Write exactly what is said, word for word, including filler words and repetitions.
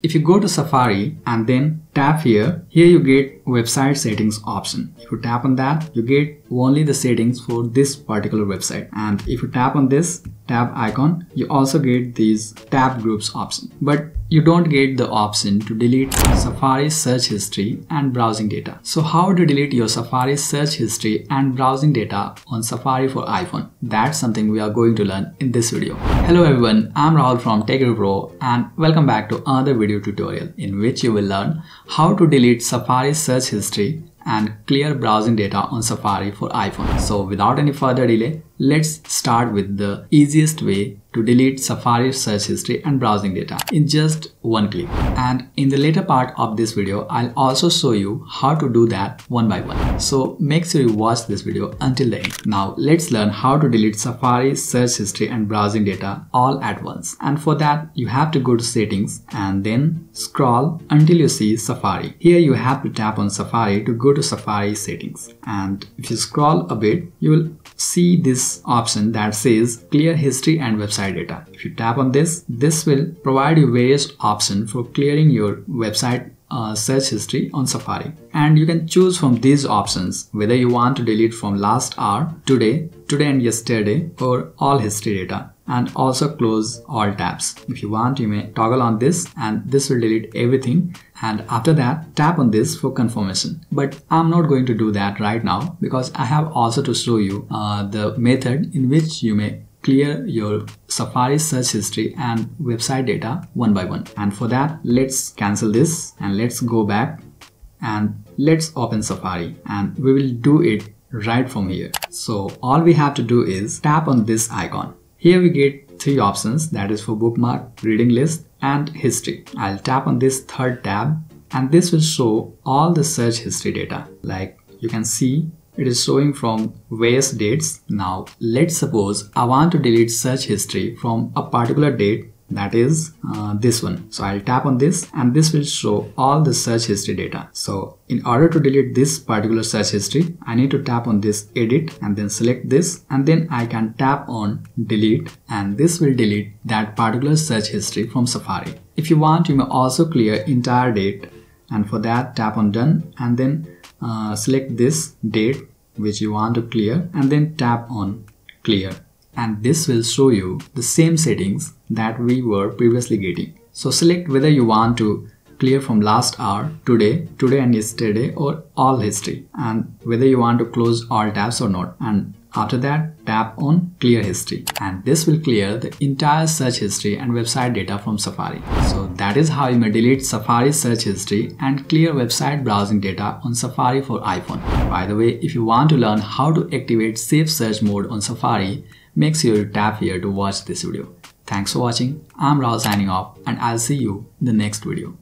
If you go to Safari and then tap here, here you get website settings option. If you tap on that, you get only the settings for this particular website. And if you tap on this tab icon, you also get these tab groups option. But you don't get the option to delete Safari search history and browsing data. So how to delete your Safari search history and browsing data on Safari for iPhone? That's something we are going to learn in this video. Hello everyone, I'm Rahul from TechReviewPro and welcome back to another video tutorial in which you will learn how to delete Safari search history and clear browsing data on Safari for iPhone. So without any further delay, let's start with the easiest way to delete Safari search history and browsing data in just one click. And in the later part of this video, I'll also show you how to do that one by one. So make sure you watch this video until the end. Now let's learn how to delete Safari search history and browsing data all at once. And for that, you have to go to settings and then scroll until you see Safari. Here you have to tap on Safari to go to Safari settings. And if you scroll a bit, you will see this option that says clear history and website data. If you tap on this, this will provide you various options for clearing your website Uh, search history on Safari, and you can choose from these options whether you want to delete from last hour, today, today and yesterday, or all history data, and also close all tabs. If you want, you may toggle on this and this will delete everything, and after that tap on this for confirmation. But I'm not going to do that right now because I have also to show you uh, the method in which you may clear your Safari search history and website data one by one. And for that, let's cancel this and let's go back and let's open Safari, and we will do it right from here. So all we have to do is tap on this icon. Here we get three options, that is for bookmark, reading list and history. I'll tap on this third tab and this will show all the search history data. Like you can see, it is showing from various dates. Now let's suppose I want to delete search history from a particular date, that is uh, this one. So I'll tap on this and this will show all the search history data. So in order to delete this particular search history, I need to tap on this edit and then select this, and then I can tap on delete, and this will delete that particular search history from Safari. If you want, you may also clear entire date, and for that tap on done and then Uh, select this date which you want to clear and then tap on clear, and this will show you the same settings that we were previously getting. So select whether you want to clear from last hour, today, today and yesterday, or all history, and whether you want to close all tabs or not, and after that tap on clear history, and this will clear the entire search history and website data from Safari. So that is how you may delete Safari search history and clear website browsing data on Safari for iPhone. By the way, if you want to learn how to activate safe search mode on Safari, make sure you tap here to watch this video. Thanks for watching. I'm Rahul signing off, and I'll see you in the next video.